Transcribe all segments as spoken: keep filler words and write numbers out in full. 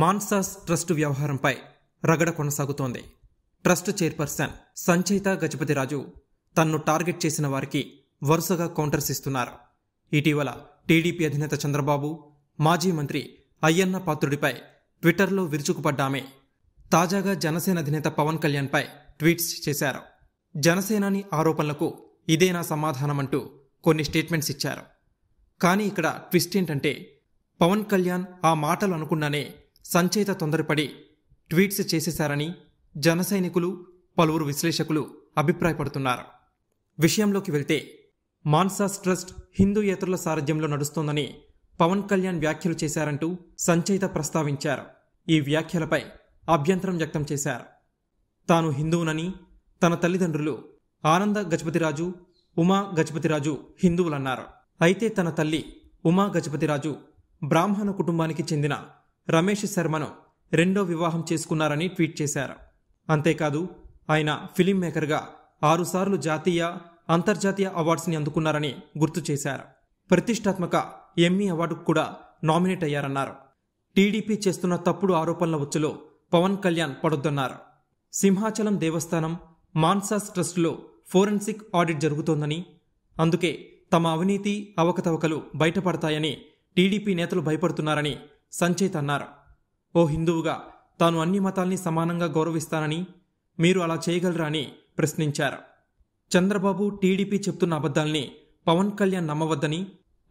Mansas trust వ్యవహారంపై రగడ కొనసాగుతోంది. ట్రస్ట్ చైర్పర్సన్ సంచయిత గజపతి రాజు తన్ను టార్గెట్ చేసిన వారికి వరుసగా కౌంటర్స్ ఇస్తున్నారు. ఇటీవల టీడీపీ అధినేత చంద్రబాబు, మాజీ మంత్రి అయ్యన్న పాత్రుడిపై ట్విట్టర్లో విరుచుకుపడ్డామే తాజాగా జనసేన అధినేత పవన్ కళ్యాణ్పై ట్వీట్స్ చేశారు. జనసేనాని ఆరోపణలకు ఇదేనా సమాధానమంటూ కొన్ని స్టేట్మెంట్స్ ఇచ్చారు. కానీ ఇక్కడ ట్విస్ట్ ఏంటంటే, పవన్ కళ్యాణ్ ఆ మాటలు అనుకున్నానే సంచయిత తొందరపడి ట్వీట్స్ చేసేశారని జన సైనికులు, పలువురు విశ్లేషకులు అభిప్రాయపడుతున్నారు. విషయంలోకి వెళ్తే, మాన్సాస్ ట్రస్ట్ హిందూయేతరుల సారథ్యంలో నడుస్తోందని పవన్ కళ్యాణ్ వ్యాఖ్యలు చేశారంటూ సంచయిత ప్రస్తావించారు. ఈ వ్యాఖ్యలపై అభ్యంతరం వ్యక్తం చేశారు. తాను హిందువునని, తన తల్లిదండ్రులు ఆనంద గజపతి రాజు, ఉమా గజపతి రాజు హిందువులన్నారు. అయితే తన తల్లి ఉమా గజపతి రాజు బ్రాహ్మణ కుటుంబానికి చెందిన రమేష్ శర్మను రెండో వివాహం చేసుకున్నారని ట్వీట్ చేశారు. అంతేకాదు, ఆయన ఫిలిం మేకర్గా ఆరుసార్లు జాతీయ, అంతర్జాతీయ అవార్డ్స్ని అందుకున్నారని గుర్తు చేశారు. ప్రతిష్టాత్మక ఎమ్మీ అవార్డుకు కూడా నామినేట్ అయ్యారన్నారు. టీడీపీ చేస్తున్న తప్పుడు ఆరోపణల ఉచ్చులో పవన్ కళ్యాణ్ పడొద్దన్నారు. సింహాచలం దేవస్థానం మాన్సాస్ ట్రస్టులో ఫోరెన్సిక్ ఆడిట్ జరుగుతోందని, అందుకే తమ అవినీతి అవకతవకలు బయటపడతాయని టీడీపీ నేతలు భయపడుతున్నారని సంచయిత అన్నారు. ఓ హిందువుగా తాను అన్ని మతాల్ని సమానంగా గౌరవిస్తానని, మీరు అలా చేయగలరా అని ప్రశ్నించారు. చంద్రబాబు, టీడీపీ చెప్తున్న అబద్ధాల్ని పవన్ కళ్యాణ్ నమ్మవద్దని,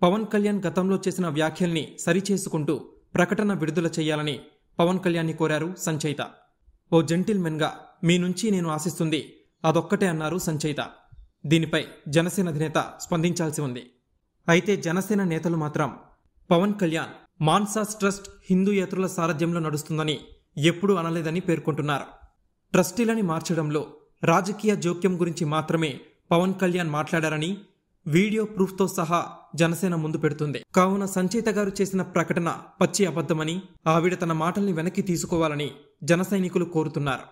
పవన్ కళ్యాణ్ గతంలో చేసిన వ్యాఖ్యల్ని సరిచేసుకుంటూ ప్రకటన విడుదల చేయాలని పవన్ కళ్యాణ్ని కోరారు సంచయిత. ఓ జెంటిల్మెన్గా మీ నుంచి నేను ఆశిస్తుంది అదొక్కటే అన్నారు సంచయిత. దీనిపై జనసేన అధినేత స్పందించాల్సి ఉంది. అయితే జనసేన నేతలు మాత్రం పవన్ కళ్యాణ్ మాన్సాస్ ట్రస్ట్ హిందూయేతరుల సారథ్యంలో నడుస్తుందని ఎప్పుడూ అనలేదని పేర్కొంటున్నారు. ట్రస్టీలని మార్చడంలో రాజకీయ జోక్యం గురించి మాత్రమే పవన్ కళ్యాణ్ మాట్లాడారని వీడియో ప్రూఫ్తో సహా జనసేన ముందు పెడుతుంది. కావున సంచయిత గారు చేసిన ప్రకటన పచ్చి అబద్ధమని, ఆవిడ తన మాటల్ని వెనక్కి తీసుకోవాలని జన సైనికులు కోరుతున్నారు.